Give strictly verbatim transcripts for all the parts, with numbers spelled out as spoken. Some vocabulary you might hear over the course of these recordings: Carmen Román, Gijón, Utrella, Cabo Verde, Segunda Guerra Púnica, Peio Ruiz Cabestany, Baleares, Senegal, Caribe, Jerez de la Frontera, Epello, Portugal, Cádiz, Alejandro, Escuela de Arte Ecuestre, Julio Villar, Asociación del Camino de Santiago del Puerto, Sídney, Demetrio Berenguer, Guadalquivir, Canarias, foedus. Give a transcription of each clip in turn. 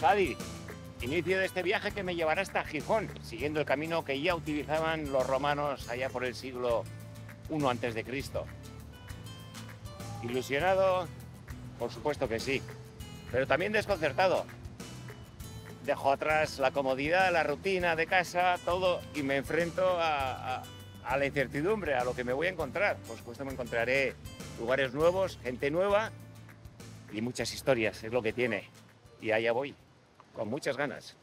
Cádiz. Inicio de este viaje que me llevará hasta Gijón, siguiendo el camino que ya utilizaban los romanos allá por el siglo primero antes de Cristo ¿Ilusionado? Por supuesto que sí, pero también desconcertado. Dejo atrás la comodidad, la rutina de casa, todo, y me enfrento a, a, a la incertidumbre, a lo que me voy a encontrar. Por supuesto me encontraré lugares nuevos, gente nueva y muchas historias, es lo que tiene. Y allá voy, con muchas ganas.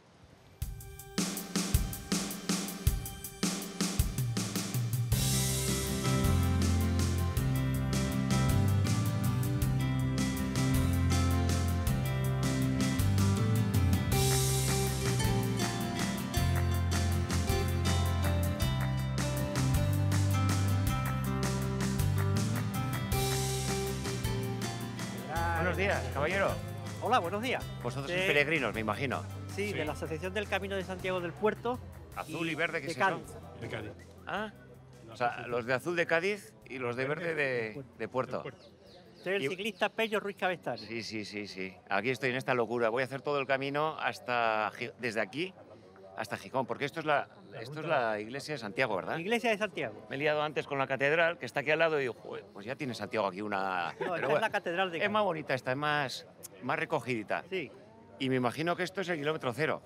Buenos días, caballero. Hola, buenos días. Vosotros de... sois peregrinos, me imagino. Sí, sí, de la Asociación del Camino de Santiago del Puerto. Azul y, y verde, que se llama. De Cádiz. Ah, o sea, los de azul de Cádiz y los de verde de, de Puerto. Soy el y... ciclista Peio Ruiz Cabestany. Sí, sí, sí, sí. Aquí estoy en esta locura. Voy a hacer todo el camino hasta desde aquí hasta Gijón, porque esto es la, esto es la iglesia de Santiago, ¿verdad? Iglesia de Santiago. Me he liado antes con la catedral, que está aquí al lado, y digo, joder, pues ya tiene Santiago aquí una... No, esta es la catedral de Cádiz. Es más bonita esta, es más, más recogidita. Sí. Y me imagino que esto es el kilómetro cero.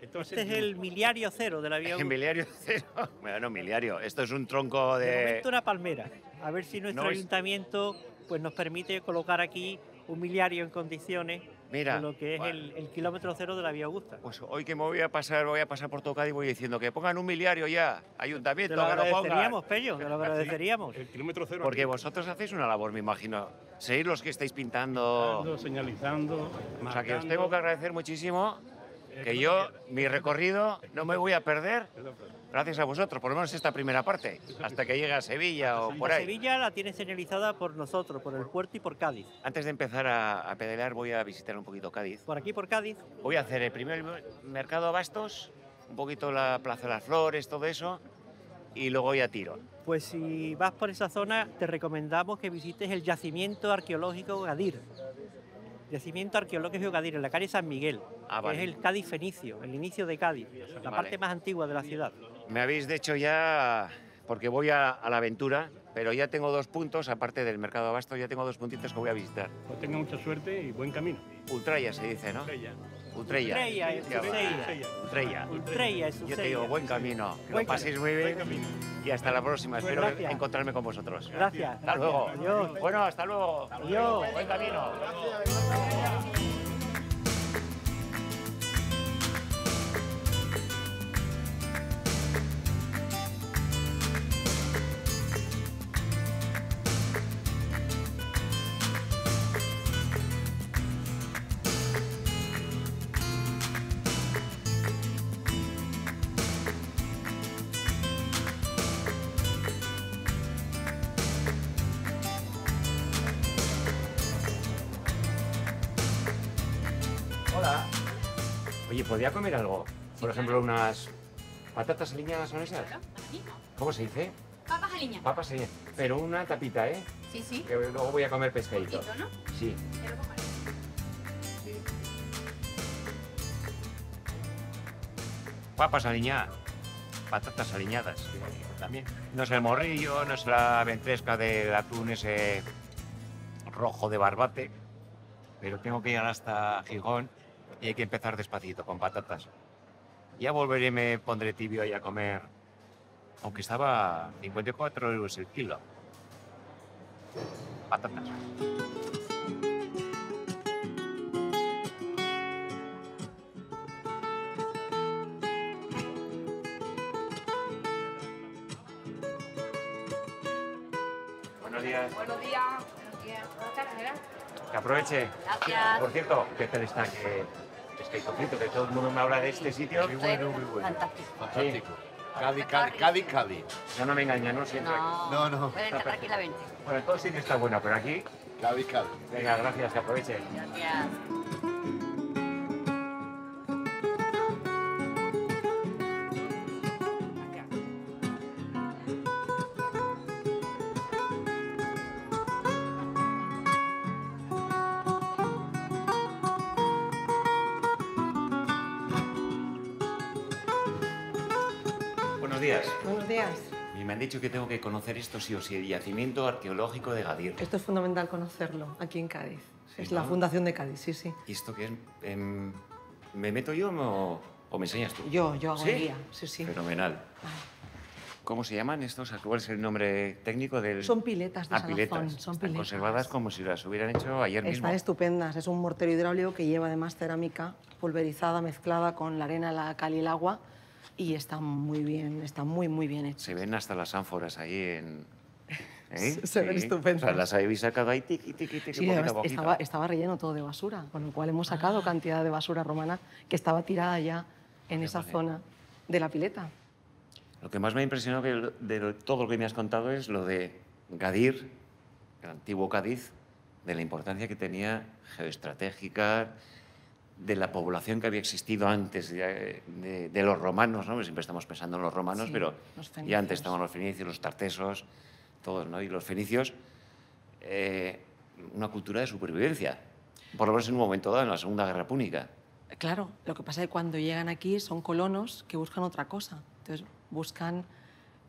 Entonces, este es el miliario cero de la Vía Augusta. El miliario cero. Bueno, miliario. Esto es un tronco de... De momento una palmera. A ver si nuestro no ayuntamiento es... pues, nos permite colocar aquí un miliario en condiciones... Mira, con lo que es bueno, el, el kilómetro cero de la Vía Augusta. Pues hoy que me voy a pasar, voy a pasar por todo Cádiz, voy diciendo que pongan un miliario ya, ayuntamiento, que lo pongan. Te lo agradeceríamos, Pello, te lo agradeceríamos. El kilómetro cero. Porque aquí vosotros hacéis una labor, me imagino. Seréis los que estáis pintando... pintando señalizando, marcando. O sea, que os tengo que agradecer muchísimo que yo, mi recorrido, no me voy a perder gracias a vosotros, por lo menos esta primera parte, hasta que llegue a Sevilla o por ahí. Sevilla la tienes señalizada por nosotros, por el puerto y por Cádiz. Antes de empezar a, a pedalear voy a visitar un poquito Cádiz. Por aquí, por Cádiz. Voy a hacer el primer mercado a Bastos, un poquito la Plaza de las Flores, todo eso, y luego ya tiro. Pues si vas por esa zona, te recomendamos que visites el yacimiento arqueológico Gadir. Yacimiento arqueológico Gadir, en la calle San Miguel. Ah, vale. Es el Cádiz fenicio, el inicio de Cádiz, la vale. parte más antigua de la ciudad. Me habéis dicho ya, porque voy a, a la aventura, pero ya tengo dos puntos, aparte del mercado abasto, ya tengo dos puntitos que voy a visitar. Pues tenga mucha suerte y buen camino. Utrella se dice, ¿no? Utrella. Utrella. Utrella es Utrella. Utrella. Utrella es Utrella. Yo te digo, buen camino, buen que lo paséis muy bien y hasta la próxima. Pues espero gracias. encontrarme con vosotros. Gracias. Hasta gracias. luego. Adiós. Bueno, hasta luego. Hasta luego. Adiós. Buen camino. Gracias. ¿Podría comer algo? Por ejemplo, unas patatas aliñadas, ¿son esas? ¿Cómo se dice? Papas aliñadas. Papas aliñadas. Pero una tapita, ¿eh? Sí, sí. Que luego voy a comer pescadito. Poquito, ¿no? Sí. Papas aliñadas. Patatas aliñadas. También. No es el morrillo, no es la ventresca del atún ese rojo de barbate. Pero tengo que llegar hasta Gijón. Y hay que empezar despacito, con patatas. Ya volveré y me pondré tibio ahí a comer. Aunque estaba cincuenta y cuatro euros el kilo. Patatas. Buenos días. Buenos días. Buenos días. Que aproveche. Gracias. Por cierto, ¿qué tal está? Que... Pescadito frito, que todo el mundo me habla de este sitio. Muy bueno, muy bueno. Fantástico. Fantástico. Cádiz, Cádiz, Cádiz. No, no me engañan, ¿no? Siempre. No, no. Pueden estar aquí la veinte. Bueno, todo sitio está bueno, pero aquí... Cádiz, Cádiz. Venga, gracias, que aprovechen. Gracias. buenos días. Buenos días. Y me han dicho que tengo que conocer esto sí o sí, el yacimiento arqueológico de Gadir. Esto es fundamental conocerlo, aquí en Cádiz. ¿Sí, es no? La fundación de Cádiz, sí, sí. ¿Y esto qué es? Eh, ¿Me meto yo o, o me enseñas tú? Yo, yo hago ¿sí? guía, sí, sí. Fenomenal. Vale. ¿Cómo se llaman estos? ¿Cuál es el nombre técnico del...? Son piletas de ah, piletas. Salazón. Son piletas. Conservadas como si las hubieran hecho ayer mismo. Están estupendas. Es un mortero hidráulico que lleva además cerámica pulverizada mezclada con la arena, la cal y el agua. Y están muy bien, están muy, muy bien hechas. Se ven hasta las ánforas ahí en... ¿Eh? Se ven sí. estupendas. O sea, las habéis sacado ahí, tiqui, tiqui, tiqui, sí, poquito a poquito. Estaba, estaba relleno todo de basura, con lo cual hemos sacado ah. cantidad de basura romana que estaba tirada ya en Qué esa vale. zona de la pileta. Lo que más me ha impresionado que de todo lo que me has contado es lo de Gadir, el antiguo Cádiz, de la importancia que tenía geoestratégica, de la población que había existido antes de, de, de los romanos, ¿no? Siempre estamos pensando en los romanos, sí, pero ya antes estaban los fenicios, los tartesos, todos, ¿no? Y los fenicios, eh, una cultura de supervivencia, por lo menos en un momento dado, en la Segunda Guerra Púnica. Claro, lo que pasa es que cuando llegan aquí son colonos que buscan otra cosa. Entonces buscan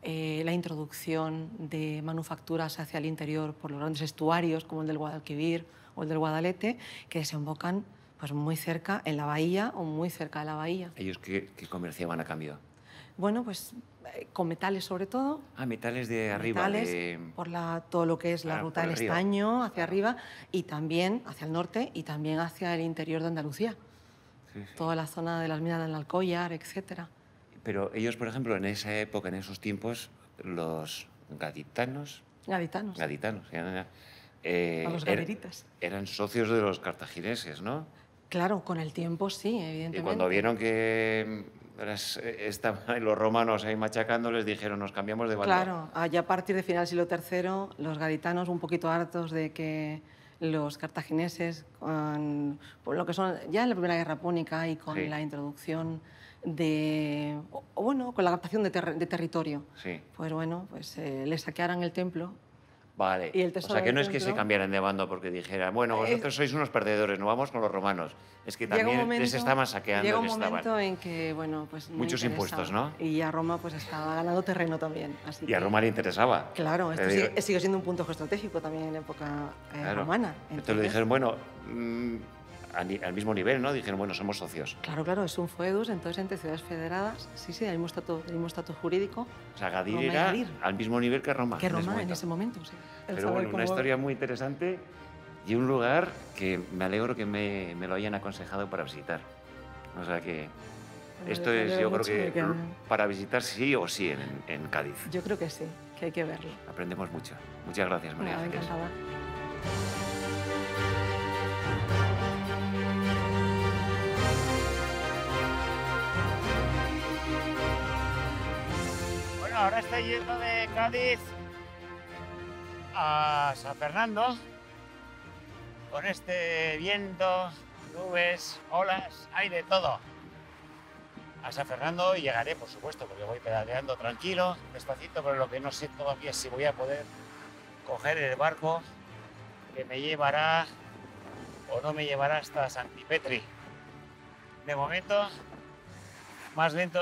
eh, la introducción de manufacturas hacia el interior por los grandes estuarios, como el del Guadalquivir o el del Guadalete, que desembocan pues, muy cerca en la bahía o muy cerca de la bahía. ¿Ellos qué, qué comerciaban a cambio? Bueno, pues eh, con metales sobre todo. Ah, metales de arriba. Metales de... por la, todo lo que es la ah, ruta del estaño hacia arriba y también hacia el norte y también hacia el interior de Andalucía. Sí, sí. Toda la zona de las minas del Alcóllar, etcétera. Pero ellos, por ejemplo, en esa época, en esos tiempos, los gaditanos... Gaditanos. Gaditanos. Eh, a los gaderitas. Er, eran socios de los cartagineses, ¿no? Claro, con el tiempo sí, evidentemente. Y cuando vieron que las, estaban los romanos ahí machacando, les dijeron, nos cambiamos de bando. Claro, allá a partir de final del siglo tercero, los gaditanos un poquito hartos de que... los cartagineses, con lo que son ya en la Primera Guerra Púnica y con sí. la introducción de... O, bueno, con la captación de, ter de territorio. Sí. Pues bueno, pues eh, le saquearan el templo. Vale. Y el tesoro o sea, que no templo, es que se cambiaran de bando porque dijeran, bueno, vosotros es... sois unos perdedores, no vamos con los romanos. Es que también momento, les estaban saqueando. Llega un momento estaban. en que, bueno, pues... No Muchos interesaba. impuestos, ¿no? Y a Roma, pues, estaba ganando terreno también. Así y que... a Roma le interesaba. Claro, esto sigue, sigue siendo un punto geoestratégico también en época eh, claro. romana. Entonces... Entonces le dijeron, bueno, mmm, al, al mismo nivel, ¿no? Dijeron, bueno, somos socios. Claro, claro, es un foedus, entonces, entre ciudades federadas, sí, sí, del mismo estatus, del mismo estatus jurídico. O sea, Gadir Roma era Gadir. al mismo nivel que Roma. Que Roma en ese momento, en ese momento sí. El Pero bueno, una como... historia muy interesante... Y un lugar que me alegro que me, me lo hayan aconsejado para visitar. O sea que esto es, yo creo que, que para visitar sí o sí en, en Cádiz. Yo creo que sí, que hay que verlo. Aprendemos mucho. Muchas gracias, María. Bueno, encantada. Bueno, ahora estoy yendo de Cádiz a San Fernando. Con este viento, nubes, olas, hay de todo. A San Fernando llegaré, por supuesto, porque voy pedaleando tranquilo, despacito, pero lo que no sé todavía es si voy a poder coger el barco que me llevará o no me llevará hasta Sancti Petri. De momento, más lento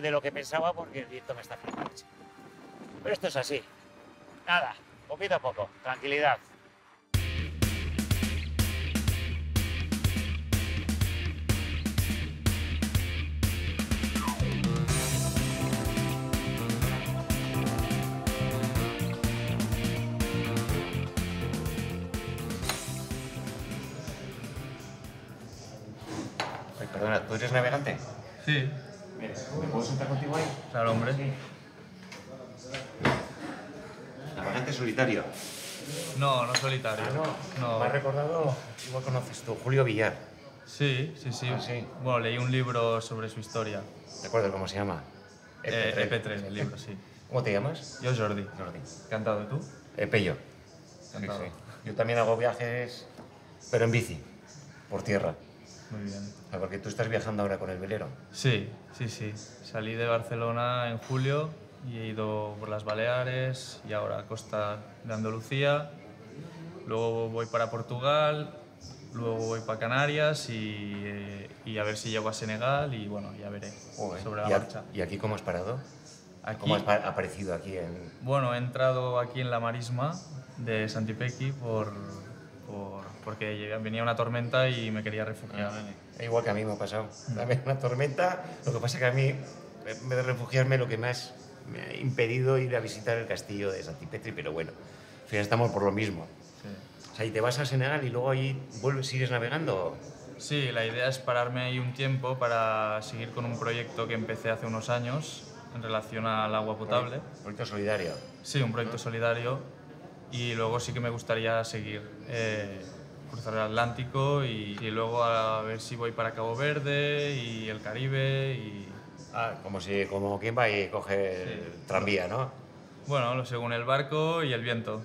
de lo que pensaba porque el viento me está frenando. Pero esto es así. Nada, poquito a poco, tranquilidad. Perdona, ¿tú eres navegante? Sí. Mira, ¿me puedo sentar contigo ahí? Claro, hombre. Sí. ¿Navegante solitario? No, no solitario. Ah, no. no. Me has recordado, igual conoces tú, Julio Villar. Sí, sí, sí. Ah, sí. Bueno, leí un libro sobre su historia. ¿De acuerdo? ¿Cómo se llama? Epe tres. Epe tres, el libro, sí. ¿Cómo te llamas? Yo, Jordi. Jordi. Encantado, ¿y tú? Epello. Encantado. Sí, sí. Yo también hago viajes, pero en bici, por tierra. Muy bien. O sea, porque tú estás viajando ahora con el velero. Sí, sí, sí. Salí de Barcelona en julio y he ido por las Baleares y ahora a costa de Andalucía. Luego voy para Portugal, luego voy para Canarias y, eh, y a ver si llego a Senegal y bueno, ya veré Uy, sobre la marcha. ¿Y aquí cómo has parado? Aquí, ¿cómo has aparecido aquí? En... Bueno, he entrado aquí en la marisma de Sancti Petri por, por, porque venía una tormenta y me quería refugiar. Ah, igual que a mí me ha pasado. También una tormenta, lo que pasa que a mí, en vez de refugiarme, lo que más me ha impedido ir a visitar el castillo de Sancti Petri, pero bueno, al final estamos por lo mismo. Sí. O sea, y te vas a Senegal y luego ahí vuelves, sigues navegando. Sí, la idea es pararme ahí un tiempo para seguir con un proyecto que empecé hace unos años en relación al agua potable. ¿Un proyecto solidario? Sí, un proyecto solidario, y luego sí que me gustaría seguir, eh, cruzar el Atlántico y, y luego a ver si voy para Cabo Verde y el Caribe y... Ah, como si, como quien va y coge sí. el tranvía, ¿no? Bueno, según el barco y el viento.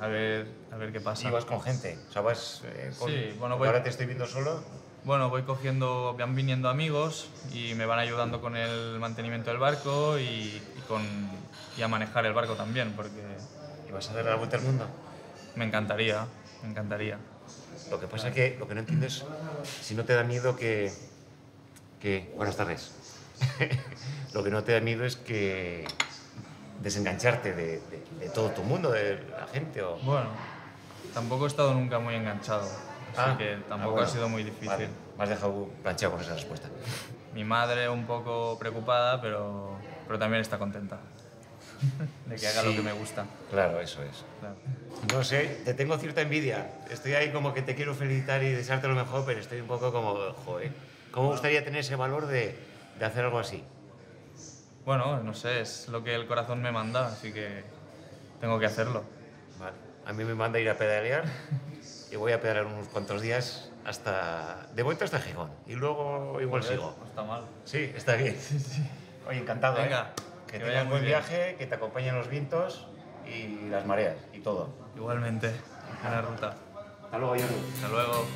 A ver, a ver qué pasa. ¿Y vas con gente? O sea, vas... Eh, con... Sí, bueno, voy... ¿Ahora te estoy viendo solo? Bueno, voy cogiendo... Van viniendo amigos y me van ayudando con el mantenimiento del barco y, y, con... y a manejar el barco también, porque... ¿Y vas a dar la vuelta al mundo? Me encantaría, me encantaría. Lo que pasa es que lo que no entiendo es si no te da miedo que... que... Buenas tardes. Lo que no te da miedo es que... desengancharte de, de, de todo tu mundo, de la gente o... Bueno, tampoco he estado nunca muy enganchado, así ah, que tampoco ah, bueno. ha sido muy difícil. Vale. Me has dejado planchado con esa respuesta. Mi madre un poco preocupada, pero, pero también está contenta de que haga sí. lo que me gusta. Claro, eso es. Claro. No sé, te tengo cierta envidia. Estoy ahí como que te quiero felicitar y desearte lo mejor, pero estoy un poco como... Joder, ¿cómo me gustaría tener ese valor de, de hacer algo así? Bueno, no sé, es lo que el corazón me manda, así que tengo que hacerlo. Vale. A mí me manda ir a pedalear y voy a pedalear unos cuantos días hasta... De vuelta hasta Gijón y luego igual Joder, sigo. No está mal. Sí, está bien. Sí, sí. Oye, encantado, Venga, ¿eh? Que, que tengas buen viaje, que te acompañen los vientos y las mareas y todo. Igualmente. Buena ruta. Hasta luego, Jordi. Hasta luego.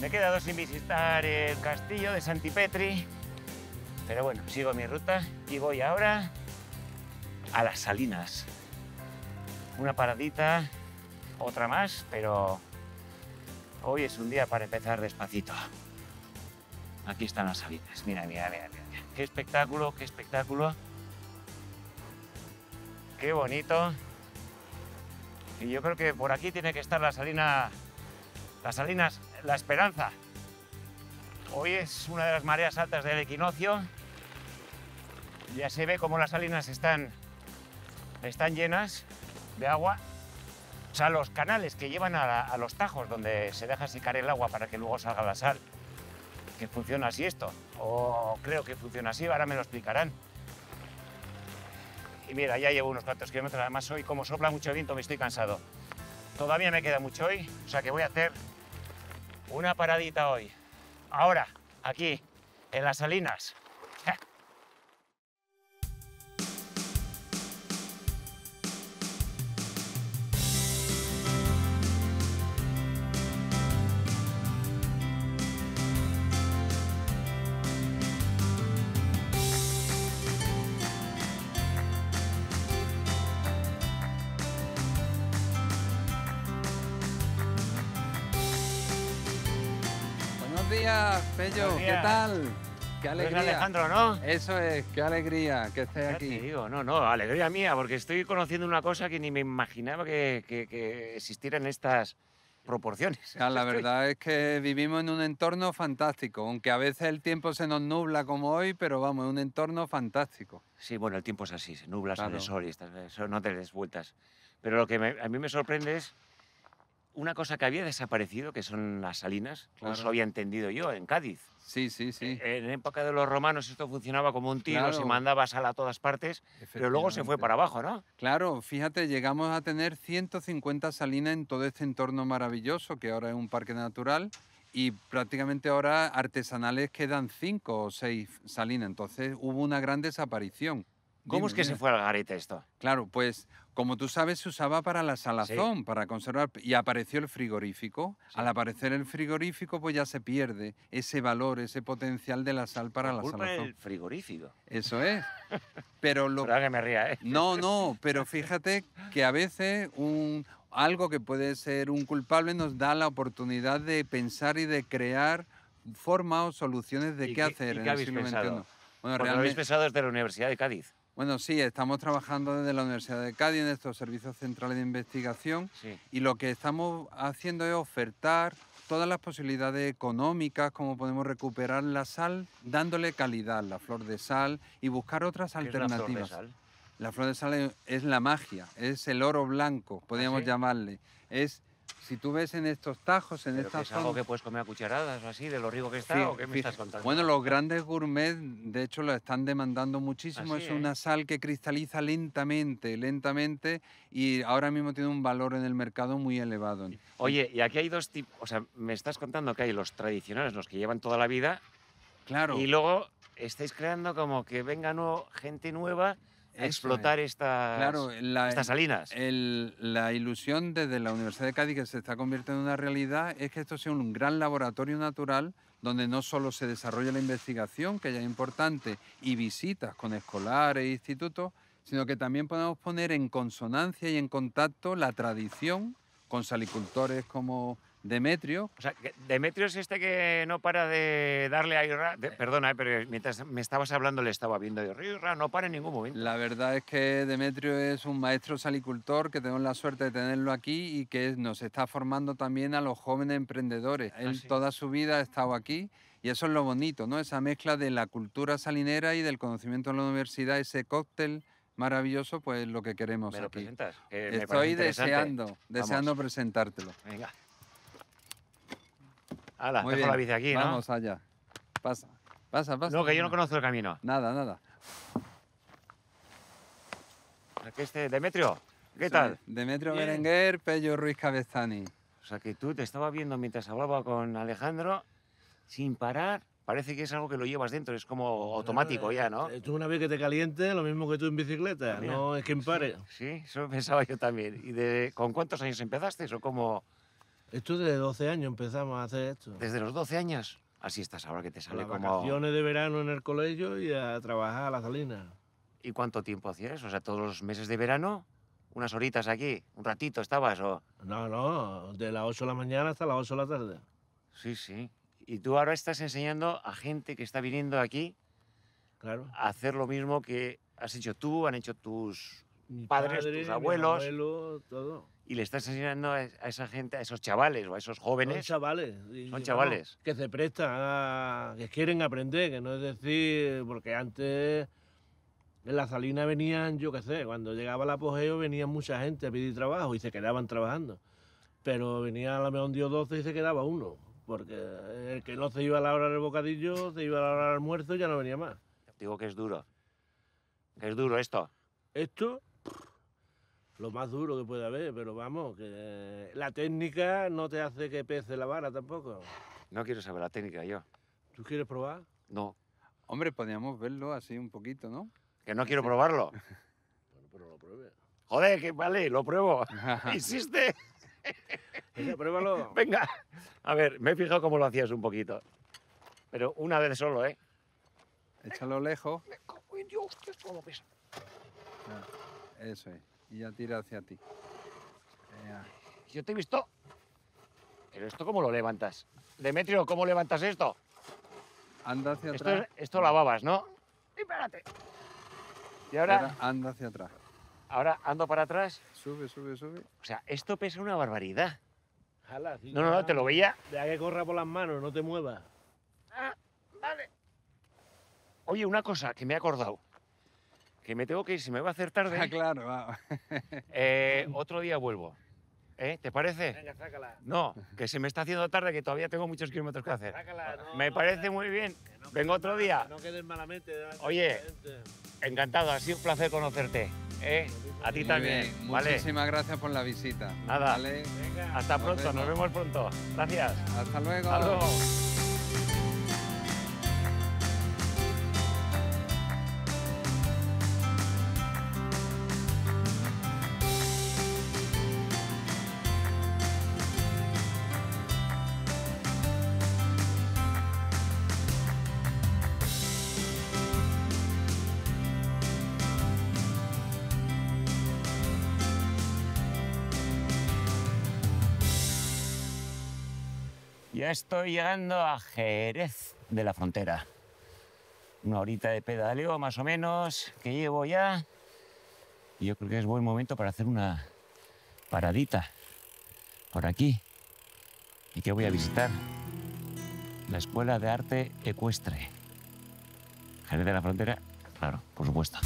He quedado sin visitar el castillo de Sancti Petri, pero bueno, sigo mi ruta y voy ahora a las salinas. Una paradita, otra más, pero hoy es un día para empezar despacito. Aquí están las salinas, mira, mira, mira, mira. Qué espectáculo, qué espectáculo. Qué bonito. Y yo creo que por aquí tiene que estar la salina, las salinas. La Esperanza. Hoy es una de las mareas altas del equinoccio. Ya se ve como las salinas están, están llenas de agua. O sea, los canales que llevan a, la, a los tajos donde se deja secar el agua para que luego salga la sal. Que funciona así esto. O creo que funciona así, ahora me lo explicarán. Y mira, ya llevo unos cuantos kilómetros. Además, hoy como sopla mucho viento me estoy cansado. Todavía me queda mucho hoy, o sea que voy a hacer una paradita hoy. Ahora, aquí, en las salinas. Epello, ¿qué tal? Qué alegría. Pues Alejandro, ¿no? Eso es, qué alegría que estés ya aquí. Te digo, no, no, alegría mía, porque estoy conociendo una cosa que ni me imaginaba que, que, que existiera en estas proporciones. Ya, la verdad es que vivimos en un entorno fantástico, aunque a veces el tiempo se nos nubla como hoy, pero vamos, es un entorno fantástico. Sí, bueno, el tiempo es así, se nubla, claro. Sale sol y estás, no te des vueltas. Pero lo que me, a mí me sorprende es una cosa que había desaparecido, que son las salinas, claro. Eso había entendido yo, en Cádiz. Sí, sí, sí. En, en época de los romanos esto funcionaba como un tiro, claro. Se mandaba sal a todas partes, pero luego se fue para abajo, ¿no? Claro, fíjate, llegamos a tener ciento cincuenta salinas en todo este entorno maravilloso, que ahora es un parque natural, y prácticamente ahora artesanales quedan cinco o seis salinas, entonces hubo una gran desaparición. ¿Cómo Dime, es que mira. se fue al garete esto? Claro, pues... Como tú sabes, se usaba para la salazón, sí. para conservar, y apareció el frigorífico. Sí. Al aparecer el frigorífico, pues ya se pierde ese valor, ese potencial de la sal para la, la culpa salazón. El frigorífico. Eso es. Pero lo... Perdón que me ría, ¿eh? No, no, pero fíjate que a veces un... algo que puede ser un culpable nos da la oportunidad de pensar y de crear formas o soluciones de qué, qué hacer ¿y qué en habéis el siglo pensado? veintiuno. Bueno, realmente... lo habéis pensado desde la Universidad de Cádiz. Bueno, sí, estamos trabajando desde la Universidad de Cádiz en estos servicios centrales de investigación sí. y lo que estamos haciendo es ofertar todas las posibilidades económicas, cómo podemos recuperar la sal, dándole calidad, la flor de sal, y buscar otras ¿Qué alternativas. Es la flor de sal? La flor de sal es la magia, es el oro blanco, podríamos ¿Ah, sí? llamarle. Es, si tú ves en estos tajos, en estas zonas... ¿Es algo que puedes comer a cucharadas o así, de lo rico que está, sí, o qué me estás contando? Bueno, los grandes gourmets, de hecho, lo están demandando muchísimo. Así es, ¿eh? Una sal que cristaliza lentamente, lentamente, y ahora mismo tiene un valor en el mercado muy elevado. Oye, y aquí hay dos tipos... O sea, me estás contando que hay los tradicionales, los que llevan toda la vida... Claro. Y luego estáis creando como que venga nuevo, gente nueva... explotar estas, claro, la, estas salinas. El, la ilusión desde la Universidad de Cádiz, que se está convirtiendo en una realidad, es que esto sea un gran laboratorio natural donde no solo se desarrolla la investigación, que ya es importante, y visitas con escolares e institutos, sino que también podemos poner en consonancia y en contacto la tradición con salicultores como... Demetrio. O sea, Demetrio es este que no para de darle a Irra. De, perdona, eh, pero mientras me estabas hablando le estaba viendo yo. Irra no para en ningún momento. La verdad es que Demetrio es un maestro salicultor que tenemos la suerte de tenerlo aquí y que nos está formando también a los jóvenes emprendedores. Él ah, sí. toda su vida ha estado aquí y eso es lo bonito, ¿no? Esa mezcla de la cultura salinera y del conocimiento de la universidad, ese cóctel maravilloso, pues es lo que queremos ¿Me lo aquí. presentas? Eh, me Estoy deseando, deseando Vamos. presentártelo. Venga. Ala, dejo la bici aquí, ¿no? Vamos allá. Pasa, pasa, pasa. No, que yo no conozco el camino. Nada, nada. Aquí este Demetrio, ¿qué Soy tal? Demetrio Bien. Berenguer, Peio Ruiz Cabestany. O sea, que tú te estaba viendo mientras hablaba con Alejandro sin parar. Parece que es algo que lo llevas dentro, es como automático ya, ¿no? Tú una vez que te calientes, lo mismo que tú en bicicleta, Mira, no es quien pare. Sí, sí, eso pensaba yo también. ¿Y de, con cuántos años empezaste o cómo...? Esto desde doce años empezamos a hacer esto. ¿Desde los doce años? Así estás ahora que te sale como... Las vacaciones de verano en el colegio y a trabajar a la salina. ¿Y cuánto tiempo hacías? O sea, todos los meses de verano, unas horitas aquí, un ratito estabas o... No, no, de las ocho de la mañana hasta las ocho de la tarde. Sí, sí. Y tú ahora estás enseñando a gente que está viniendo aquí claro. a hacer lo mismo que has hecho tú, han hecho tus padres, padre, tus abuelos... Mi abuelo, todo. Y le estás enseñando a esa gente, a esos chavales o a esos jóvenes. Son chavales. Y, Son chavales. Bueno, que se prestan, a, que quieren aprender, que no es decir... Porque antes en la salina venían, yo qué sé, cuando llegaba el apogeo venía mucha gente a pedir trabajo y se quedaban trabajando. Pero venía a la mejor dio doce y se quedaba uno. Porque el que no se iba a la hora del bocadillo, se iba a la hora del almuerzo y ya no venía más. Digo que es duro. Que es duro esto. Esto... Lo más duro que puede haber, pero vamos, que la técnica no te hace que pese la vara tampoco. No quiero saber la técnica yo. ¿Tú quieres probar? No. Hombre, podríamos verlo así un poquito, ¿no? Que no quiero probarlo. Bueno, pero lo pruebe. Joder, que vale, lo pruebo. Insiste. Venga, pruébalo. Venga. A ver, me he fijado cómo lo hacías un poquito. Pero una vez solo, ¿eh? Échalo lejos. Me cago en Dios, que solo pesa. Ah, eso es. Y ya tira hacia ti. Venga. Yo te he visto. Pero esto, ¿cómo lo levantas? Demetrio, ¿cómo levantas esto? Anda hacia esto, atrás. Esto la babas, ¿no? Y espérate. Y ahora... ahora... Anda hacia atrás. Ahora ando para atrás. Sube, sube, sube. O sea, esto pesa una barbaridad. Jala, sí, no, no, no, te lo veía. Deja que corra por las manos, no te muevas. Ah, vale. Oye, una cosa que me he acordado. Que me tengo que ir, si me va a hacer tarde... Ah, claro, va. Eh, otro día vuelvo. ¿Eh? ¿Te parece? Venga, sácala. No, que se me está haciendo tarde, que todavía tengo muchos kilómetros que hacer. Sácala, no, me no, parece no, muy bien. No Vengo otro día. No quedes malamente. Oye, encantado, ha sido un placer conocerte. ¿Eh? A ti muy también. Bien. ¿Vale? Muchísimas gracias por la visita. Nada. Vale. Venga, Hasta nos pronto, vemos. nos vemos pronto. Gracias. Hasta luego. Hasta luego. Ya estoy llegando a Jerez de la Frontera. Una horita de pedaleo, más o menos, que llevo ya. Y yo creo que es buen momento para hacer una paradita por aquí. Y que voy a visitar la Escuela de Arte Ecuestre. Jerez de la Frontera, claro, por supuesto.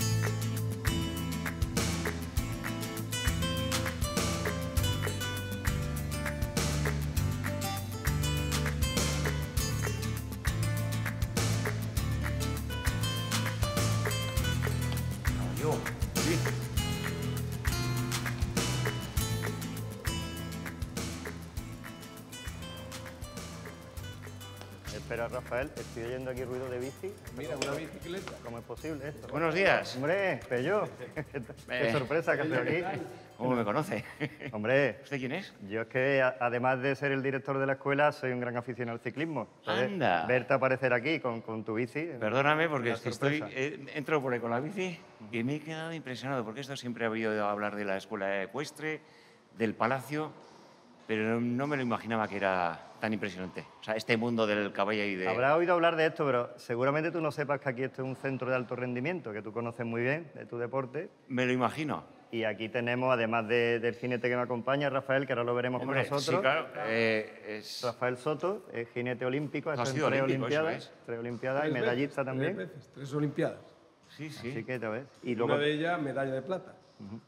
Espera, Rafael, estoy oyendo aquí ruido de bici. Mira, una bicicleta. ¿Cómo es posible esto? Buenos días. Hombre, Peyo. Qué sorpresa que estoy aquí. ¿Cómo me conoce? Hombre. ¿Usted quién es? Yo es que, además de ser el director de la escuela, soy un gran aficionado al ciclismo. ¡Anda! Verte aparecer aquí con, con tu bici. Perdóname, porque es que estoy, eh, entro por ahí con la bici y me he quedado impresionado, porque esto siempre he oído hablar de la escuela ecuestre, del palacio, pero no me lo imaginaba que era tan impresionante. O sea, este mundo del caballo y de... Habrás oído hablar de esto, pero seguramente tú no sepas que aquí esto es un centro de alto rendimiento, que tú conoces muy bien de tu deporte. Me lo imagino. Y aquí tenemos, además de, del jinete que me acompaña, Rafael, que ahora lo veremos Hombre, con nosotros. Sí, claro. Eh, es... Rafael Soto, es jinete olímpico, ha sido tres olimpiadas, tres olimpiadas y medallista también. Tres veces, tres olimpiadas. Sí, sí. Así que te ves. Y luego... Una de ellas, medalla de plata. Uh-huh.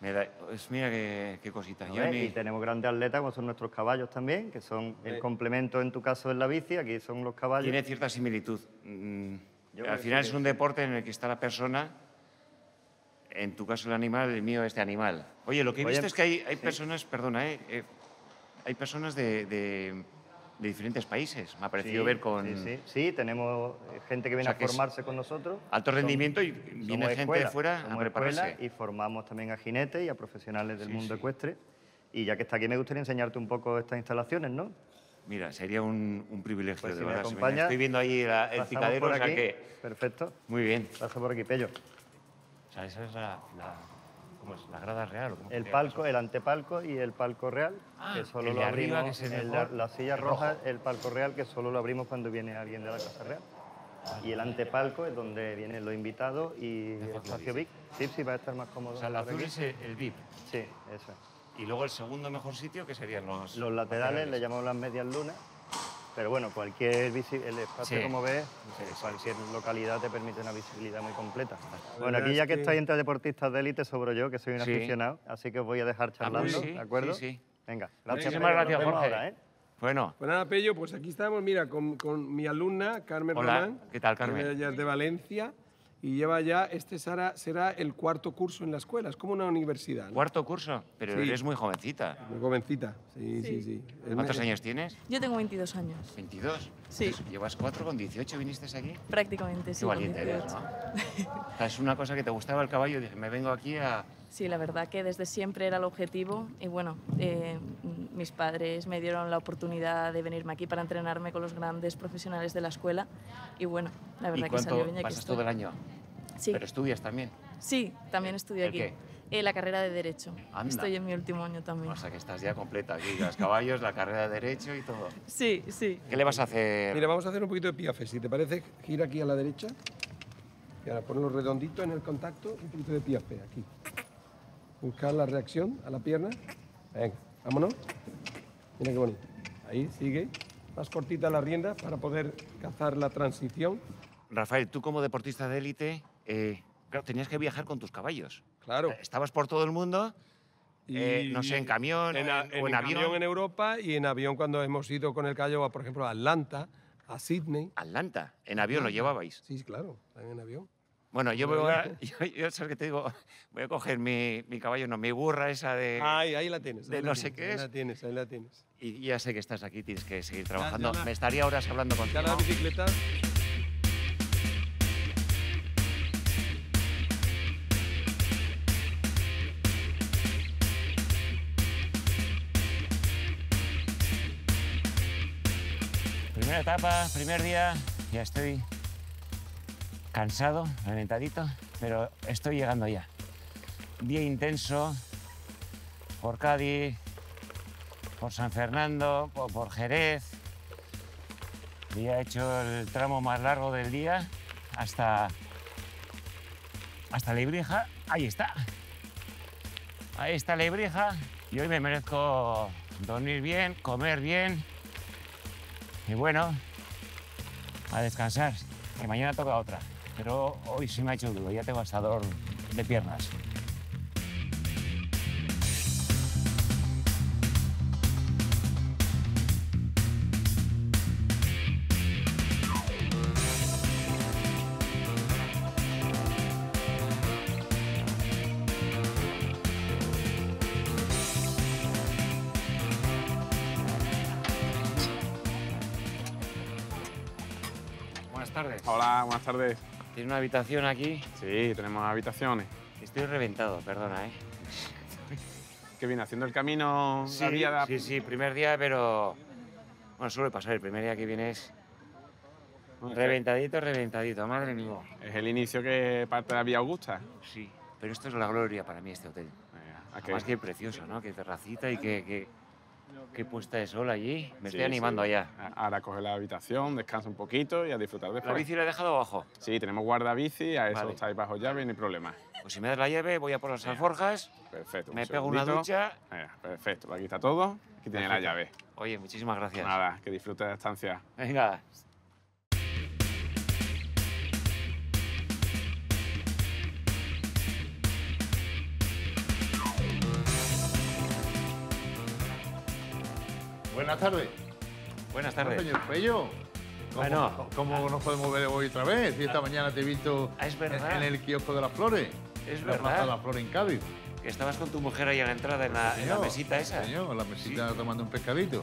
Da, pues mira qué, qué cositas. No, ni... Y tenemos grandes atletas, como son nuestros caballos también, que son el complemento, en tu caso, en la bici, aquí son los caballos. Tiene cierta similitud. Mm, al final es un deporte en el que está la persona, en tu caso el animal, el mío este animal. Oye, lo que he Oye, visto es que hay, hay ¿sí? personas, perdona, eh, eh, hay personas de, de, de diferentes países, me ha parecido sí, ver con... Sí, sí. sí, tenemos gente que viene o sea, que a formarse con nosotros. Alto rendimiento son, y viene gente escuela, de fuera a prepararse. Y formamos también a jinetes y a profesionales del sí, mundo sí. ecuestre. Y ya que está aquí, me gustaría enseñarte un poco estas instalaciones, ¿no? Mira, sería un, un privilegio, pues de si verdad. Me acompaña, si me estoy viendo ahí la, el picadero, o sea que... Perfecto. Muy bien. Paso por aquí, Pello. O sea, esa es la... la... ¿Cómo es? ¿La grada real? ¿O cómo el palco, pasar? El antepalco y el palco real, ah, que solo lo abrimos, que el, la, la silla roja, rojo. El palco real, que solo lo abrimos cuando viene alguien de la Casa Real. Ah, y el antepalco es donde vienen los invitados y el espacio V I P. Sí, sí, va a estar más cómodo. O sea, el azul aquí. Es el V I P. Sí, eso es. Y luego el segundo mejor sitio, que serían los... Los laterales, laterales. Le llamamos las medias lunas. Pero bueno, cualquier bici, el espacio, sí. como ves, sí, sí, cualquier sí. localidad te permite una visibilidad muy completa. Bueno, aquí ya que estáis entre deportistas de élite, sobro yo, que soy un sí. aficionado, así que os voy a dejar charlando, sí, sí, ¿de acuerdo? Sí, sí. Venga, gracias. Muchísimas gracias, Jorge. Ahora, ¿eh? Bueno. Pues nada, Peyo, pues aquí estamos, mira, con, con mi alumna, Carmen Román. ¿Qué tal, Carmen? Ella es de Valencia y lleva ya, este será, será el cuarto curso en la escuela, es como una universidad, ¿no? ¿Cuarto curso? Pero sí. eres muy jovencita. Muy jovencita, sí, sí, sí. sí. ¿Cuántos años tienes? Yo tengo veintidós años. ¿veintidós? Sí. Entonces, ¿llevas cuatro con dieciocho viniste aquí? Prácticamente, sí. Qué valiente eres, ¿no? Es una cosa que te gustaba el caballo, dije, me vengo aquí a... Sí, la verdad que desde siempre era el objetivo y bueno, eh, mis padres me dieron la oportunidad de venirme aquí para entrenarme con los grandes profesionales de la escuela y bueno, la verdad que salió bien. ¿Y cuánto pasas todo el año? Sí. ¿Pero estudias también? Sí, también estudio aquí. ¿Qué? Eh, la carrera de Derecho. Anda. Estoy en mi último año también. O sea, que estás ya completa aquí, los caballos, la carrera de Derecho y todo. Sí, sí. ¿Qué le vas a hacer? Mira, vamos a hacer un poquito de piafes, si te parece, gira aquí a la derecha y ahora ponlo redondito en el contacto y un poquito de piafes aquí. Buscar la reacción a la pierna. Venga, vámonos. Mira qué bonito. Ahí, sigue. Más cortita la rienda para poder cazar la transición. Rafael, tú como deportista de élite, eh, claro, tenías que viajar con tus caballos. Claro. Estabas por todo el mundo, y, eh, no sé, en camión en, o en, en, o en, en avión. En avión en Europa y en avión cuando hemos ido con el caballo, por ejemplo, a Atlanta, a Sídney. ¿Atlanta? ¿En avión sí. lo llevabais? Sí, claro, también en avión. Bueno, yo voy a, yo, yo ¿sabes qué te digo? Voy a coger mi, mi caballo, no, mi burra esa de... Ahí, ahí la tienes. De ahí no la sé tienes, qué es. Ahí la tienes, ahí la tienes. Y ya sé que estás aquí, tienes que seguir trabajando. Ya, ya la, Me estaría horas hablando contigo. ¿Ya la bicicleta? Primera etapa, primer día, ya estoy... Cansado, reventadito, pero estoy llegando ya. Día intenso por Cádiz, por San Fernando o por Jerez. Y ha hecho el tramo más largo del día hasta, hasta Lebrija. Ahí está. Ahí está Lebrija. Y hoy me merezco dormir bien, comer bien. Y bueno, a descansar, que mañana toca otra. Pero hoy sí me ha hecho duro, ya tengo hasta dolor de piernas. Hola, buenas tardes. ¿Tienes una habitación aquí? Sí, tenemos habitaciones. Estoy reventado, perdona, ¿eh? ¿Qué viene haciendo el camino? Sí, día de la... sí, sí, primer día, pero... Bueno, suele pasar, el primer día que vienes... Okay. Reventadito, reventadito, madre mía. Es el inicio que parte de la Vía Augusta. Sí, pero esto es la gloria para mí, este hotel. Yeah. Okay. Además que precioso, ¿no? Qué terracita y qué... qué... Qué puesta de sol allí. Me sí, estoy animando sí. allá. Ahora coge la habitación, descansa un poquito y a disfrutar de fuera. ¿La bici la he dejado abajo? Sí, tenemos guardabici, a eso vale. Estáis bajo llave, no hay problema. Pues si me das la llave, voy a por las alforjas. Perfecto. Me pego segundito. Una ducha. Perfecto, aquí está todo. Aquí tiene la llave. Oye, muchísimas gracias. Nada, que disfrutes de la estancia. Venga. Buenas tardes. Buenas tardes. Señor Peio, ¿cómo, bueno, ¿cómo nos podemos ver hoy otra vez? Y esta mañana te he visto es en el kiosco de las flores. Es en verdad. En la plaza de las flores en Cádiz. Estabas con tu mujer ahí a la entrada, en la, señor, en la mesita esa. Señor, en la mesita sí. Tomando un pescadito.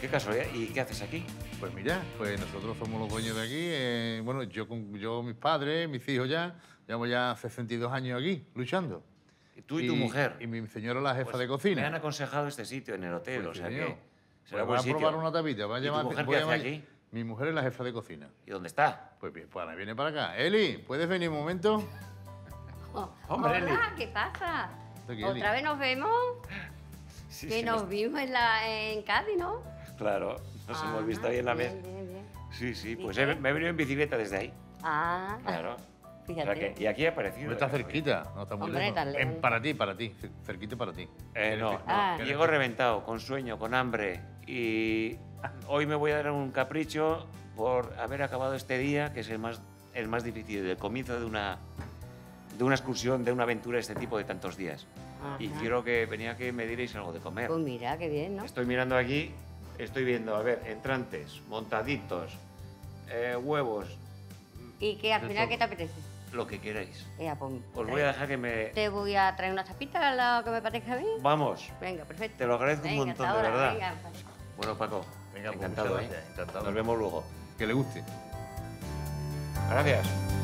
Qué casualidad. ¿Y qué haces aquí? Pues mira, pues nosotros somos los dueños de aquí. Eh, bueno, yo, yo, mis padres, mis hijos ya, llevamos ya sesenta y dos años aquí, luchando. Tú y, y tu mujer. Y mi señora, la jefa pues de cocina. Me han aconsejado este sitio en el hotel, pues o sea señor. que... Pues voy a sitio. probar una tapita. Voy a llamar, ¿Y tu mujer voy a llamar... aquí? Mi mujer es la jefa de cocina. ¿Y dónde está? Pues bien, pues ahora viene para acá. Eli, ¿puedes venir un momento? Oh, Hombre, hola, Eli. ¿Qué pasa? Aquí, ¿Otra Eli? vez nos vemos? Sí, que sí, nos no... vimos en, la, en Cádiz, ¿no? Claro, nos ah, hemos visto ahí en la mesa. Bien, bien. Sí, sí, pues he, me he venido en bicicleta desde ahí. Ah, claro. Fíjate. O sea que, y aquí ha aparecido. No está cerquita, no está muy Hombre, lejos. Tan eh, para ti, para ti, cerquita para ti. Eh, no, ah. Llego reventado, con sueño, con hambre. Y hoy me voy a dar un capricho por haber acabado este día, que es el más, el más difícil, el comienzo de una, de una excursión, de una aventura de este tipo de tantos días. Ajá. Y quiero que venía que me dierais algo de comer. Pues mira, qué bien, ¿no? Estoy mirando aquí, estoy viendo, a ver, entrantes, montaditos, eh, huevos... ¿Y qué, al final todo, qué te apetece? Lo que queráis. Eh, pues, Os voy a dejar que me... Te voy a traer unas tapitas a lo que me parezca bien. Vamos. Venga, perfecto. Te lo agradezco venga, un montón, de ahora, verdad. Venga, Bueno, Paco, Venga, encantado, pues, ¿eh? encantado. Nos vemos luego. Que le guste. Gracias.